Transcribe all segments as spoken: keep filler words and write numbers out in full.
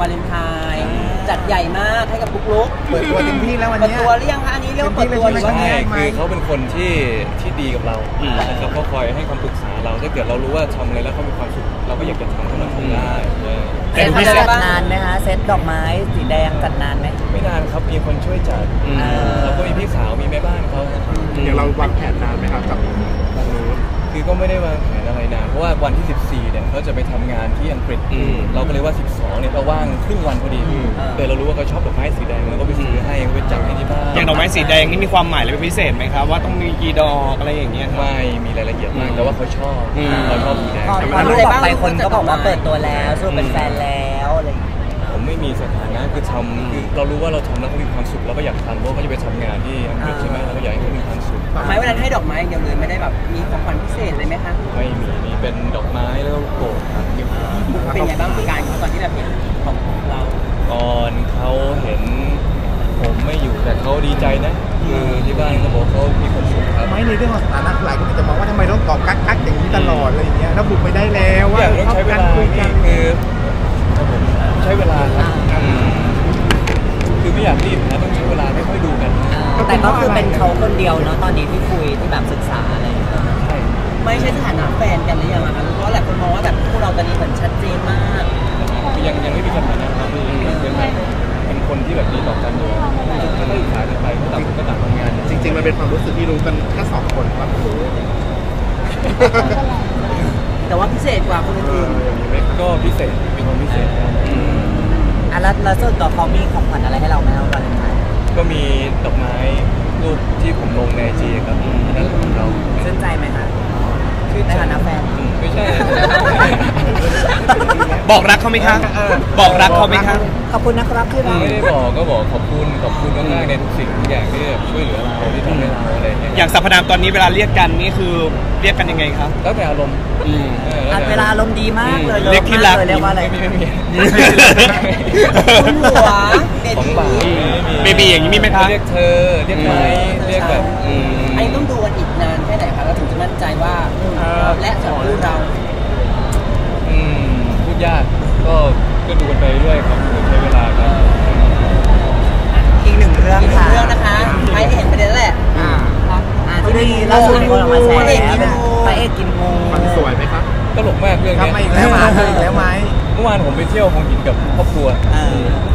วาเลนไทน์จัดใหญ่มากให้กับปุ๊กลุ๊กเปิดตัวเต็มที่แล้ววันนี้เปิดตัวหรือยังคะอันนี้เรียกเปิดตัวหรือว่าไงคือเขาเป็นคนที่ที่ดีกับเรานะครับเขาคอยให้คำปรึกษาเราถ้าเกิดเรารู้ว่าทำอะไรแล้วเขามีความสุขเราก็อยากจะทำให้มันทำได้เซ็ตจัดนานไหมคะเซ็ตดอกไม้สีแดงจัดนานไหมไม่นานครับมีคนช่วยจัดแล้วก็มีพี่สาวมีแม่บ้านเขาเดี๋ยวเราวางแผนนานไหมครับจากคือก็ไม่ได้วางแผนอะไรนานเพราะว่าวันที่สิบสี่เนี่ยเขาจะไปทำงานที่อังกฤษเราก็เลยว่าสิบสองเนี่ยเราว่างครึ่งวันพอดีแต่เรารู้ว่าเขาชอบดอกไม้สีแดงแล้วก็ไปซื้อให้ไปจัดให้ที่บ้านอย่างดอกไม้สีแดงนี่มีความหมายอะไรพิเศษไหมครับว่าต้องมีกี่ดอกอะไรอย่างเงี้ยไม่มีรายละเอียดมากแต่ว่าเขาชอบเขาชอบสีแดงแต่รูปต่อไปคนก็บอกว่าเปิดตัวแล้วสู้เป็นแฟนแล้วอะไรผมไม่มีสถานะคือทำคือเรารู้ว่าเราทำแล้วเขามีความสุขเราก็อยากทำเพราะเขาจะไปทำงานที่อังกฤษใช่ไหมเราก็อยากให้เขามีความสุขดอกไม้วันนั้นให้ดอกไม้อย่างเดียวเลยไม่ได้แบบมีของขวัญพิเศษเลยไหมคะไม่มีมีเป็นดอกไม้แล้วก็โกรธครับเป็นไงบ้างการตอนที่เราเห็นของเราตอนเขาเห็นผมไม่อยู่แต่เขาดีใจนะคือที่บ้านเขาบอกเขามีความสุขครับไม่ในเรื่องของสถานะหลายคนจะมองว่าทำไมต้องตอบกักกักอย่างนี้ตลอดอะไรอย่างเงี้ยแล้วบุกไปได้แล้วว่าต้องใช้เวลาคือใช้เวลาคือไม่อยากรีบนะต้องใช้เวลาไม่ค่อยดูกันแต่ก็คือเป็นเขาคนเดียวเนาะตอนนี้ที่คุยที่แบบศึกษาอะไรไม่ใช่สถานะแฟนกันหรือยังคะเพราะหลายคนมองว่าแบบพวกเราตอนนี้เหมือนชัดเจนมากยังยังไม่มีสถานะครับเป็นคนที่แบบนี้ต่อกันอยู่ก็ได้ศึกษากันไปก็ต่างคนก็ต่างทำงานจริงๆมันเป็นความรู้สึกที่รู้กันแค่สองคนครับแต่ว่าพิเศษกว่าคนอื่นก็พิเศษมีความพิเศษอ่ะแล้วแล้วส่วนตัวเขามีของขวัญอะไรให้เราไหมครับวันนี้ก็มีดอกไม้รูปที่ผมลงในไอจีครับนั่นของเราชื่นใจไหมคะชื่นใจนะแฟนไม่ใช่บอกรักเขาไหมคะบอกรักเขาไหมคะขอบคุณนะครับที่เราไม่ได้บอกก็บอกขอบคุณขอบคุณมากๆในทุกสิ่งทุกอย่างที่ช่วยเหลือเราที่ทำให้เราอะไรเนี่ยอย่างสรรพนามตอนนี้เวลาเรียกกันนี่คือเรียกกันยังไงครับแล้วแต่อารมณ์เวลาอารมณ์ดีมากเลยเรียกที่รักเรียกว่าอะไรไม่มีคุณหลวงของบ่าวเบบี้อย่างนี้มีไหมคะเรียกเธอเรียกไหมเรียกแบบไอ้ต้องดูกันอีกนานแค่ไหนคะเราถึงจะมั่นใจว่าและสองคู่เราพูดยากก็ก็ดูกันไปเรื่อยครับใช้เวลาครับอีกหนึ่งเรื่องค่ะเรื่องนะคะใครที่เห็นประเด็นแหละที่นี่ล่าสุดคนออกมาแชร์พระเอกกินงูมันสวยไหมครับตลกมากเรื่องนี้แล้วมาแล้วไหมเมื่อวานผมไปเที่ยวของกินกับครอบครัว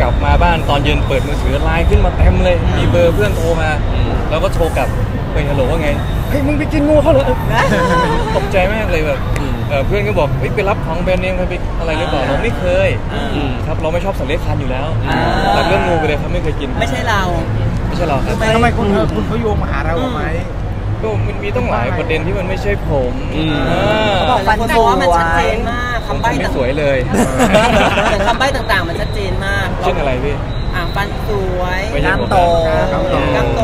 กลับมาบ้านตอนเย็นเปิดมือถือไลน์ขึ้นมาเต็มเลยมีเบอร์เพื่อนโทรมาแล้วก็โทรกลับเฮ้ยฮัลโหลว่าไงเฮ้ยมึงไปกินงูเขาเหรอตกใจมากเลยแบบเพื่อนก็บอกไปรับของแบรนด์เนมไปอะไรหรือเปล่าเราไม่เคยครับเราไม่ชอบสัตว์เลื้อยคลานอยู่แล้วแต่เรื่องงูไปเลยครับไม่เคยกินไม่ใช่เราไม่ใช่เราครับทำไมคุณคุณเขาโยงมาหาเราไหมก็มันมีต้องหลายประเด็นที่มันไม่ใช่ผมเขาบอกฟันโตมันชัดเจนมากคำใบ้ต่างๆสวยเลยแต่คำใบ้ต่างๆมันชัดเจนมากเช่นอะไรพี่อ่างฟันสวยกล้ามโต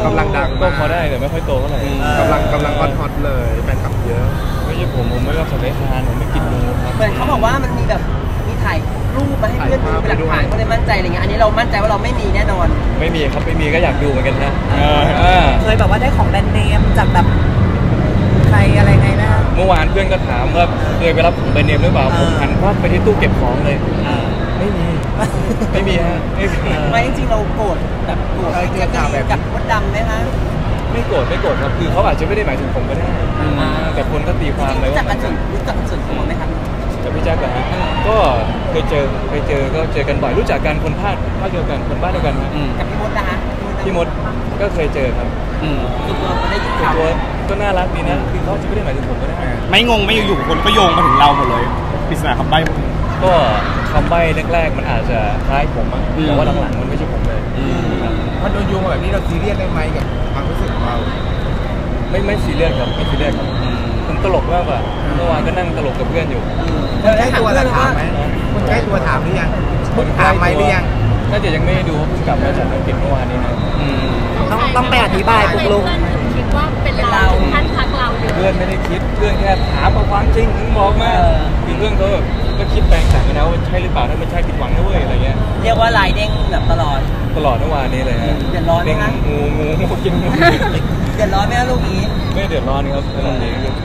กำลังดังโตพอได้แต่ไม่ค่อยโตเท่าไหร่กำลังกำลังฮอตเลยแฟนคลับเยอะไม่ใช่ผมผมไม่รับสเปซทานผมไม่กินงูครับเหมือนเขาบอกว่ามันมีแบบมีถ่ายรูปมาให้เพื่อนดูเป็นหลักฐานก็เลยมั่นใจอะไรเงี้ยอันนี้เรามั่นใจว่าเราไม่มีแน่นอนไม่มีครับไม่มีก็อยากดูเหมือนกันนะเคยแบบว่าได้ของแบรนด์เนมจากแบบใครอะไรไงนะเมื่อวานเพื่อนก็ถามว่าเคยไปรับของแบรนด์เนมหรือเปล่าผมหันภาพไปที่ตู้เก็บของเลยไม่มีไม่มีฮะไม่จริงเราโกรธแบบโกรธเกี่ยวกับกับมดดำไหมคะไม่โกรธไม่โกรธครับคือเขาอาจจะไม่ได้หมายถึงผมก็ได้แต่คนก็ตีความเลยว่าจากการส่วนรู้จักส่วนตัวไหมครับจะพี่แจ๊คเหรอครับก็เคยเจอเคยเจอก็เจอกันบ่อยรู้จักกันคนภาคภาคเดียวกันคนบ้านเดียวกันกับพี่มดนะคะพี่มดก็เคยเจอครับคือตัวได้ยินข่าวก็น่ารักดีนะคือเขาจะไม่ได้หมายถึงผมก็ได้ไม่งงไม่อยู่ๆคนก็โยงมาถึงเราหมดเลยปริศนาคำใบ้ก็คำใบ้แรกๆมันอาจจะคล้ายผมมั้งแต่ว่าหลังๆมันไม่ใช่ผมเลยถ้าโดนโยงแบบนี้เราซีเรียสได้ไหมกับความรู้สึกของเราไม่ไม่ซีเรียสครับไม่ซีเรียสครับมันตลกมากอะเมื่อวานก็นั่งตลกกับเพื่อนอยู่คนใกล้ตัวถามไหมคนใกล้ตัวถามหรือยังคนถามไหมหรือยังน่าจะยังไม่ได้ดูว่าคุณกลับมาจากอังกฤษเมื่อวานนี้นะต้องต้องไปอธิบายปุ๊กลุ๊กคิดว่าเป็นเราท่านทักเราอยู่เพื่อนไม่ได้คิดเพื่อนแค่ถามเอาความจริงถึงบอกมาคือเรื่องเขาก็คิดแปลงแต่งนะว่าใช่หรือเปล่าถ้าไม่ใช่ผิดหวังนะเว้ยอะไรเงี้ยเรียกว่าลายเด้งแบบตลอดตลอดเมื่อวานนี้เลยเดือดร้อนนะงูงูงูกินงูเดือดร้อนไหมลูกนี้ไม่เดือดร้อนครับ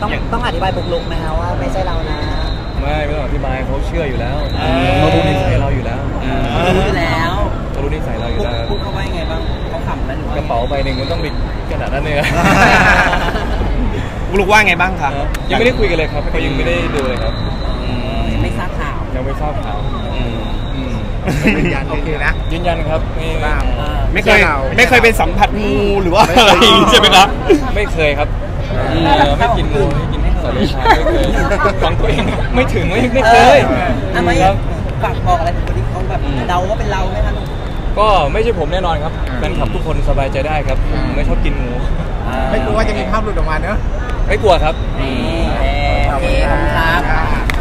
ต้องต้องอธิบายปุ๊กลุ๊กไหมคะว่าไม่ใช่เรานะไม่ไม่ต้องอธิบายเขาเชื่ออยู่แล้วเขาดูนิสัยเราอยู่แล้ว รู้แล้วเขารู้นิสัยเราอยู่แล้วพูดเขาไว้ไงบ้างเขาขำนะหนูว่ากระเป๋าใบหนึ่งมันต้องบิดขนาดนั้นเลยลูกว่าไงบ้างครับยังไม่ได้คุยกันเลยครับเขายังไม่ได้ดูเลยครับยังไม่ทราบข่าวยังไม่ทราบข่าวยืนยันโอเคนะยืนยันครับไม่ไม่เคยไม่เคยเป็นสัมผัสงูหรือว่าอะไรใช่ไหมครับไม่เคยครับไม่กินงูไม่กินสัตว์เลี้ยงชายไม่เคยฟังตัวเองไม่ถึงไม่ไม่เคยทำไมฝากบอกอะไรถึงคนที่เขาแบบเดาว่าเป็นเราไหมครับก็ไม่ใช่ผมแน่นอนครับแฟนคลับทุกคนสบายใจได้ครับไม่ชอบกินงูไม่กลัวว่าจะมีภาพหลุดออกมาเนอะไม่กลัวครับขอบคุณครับ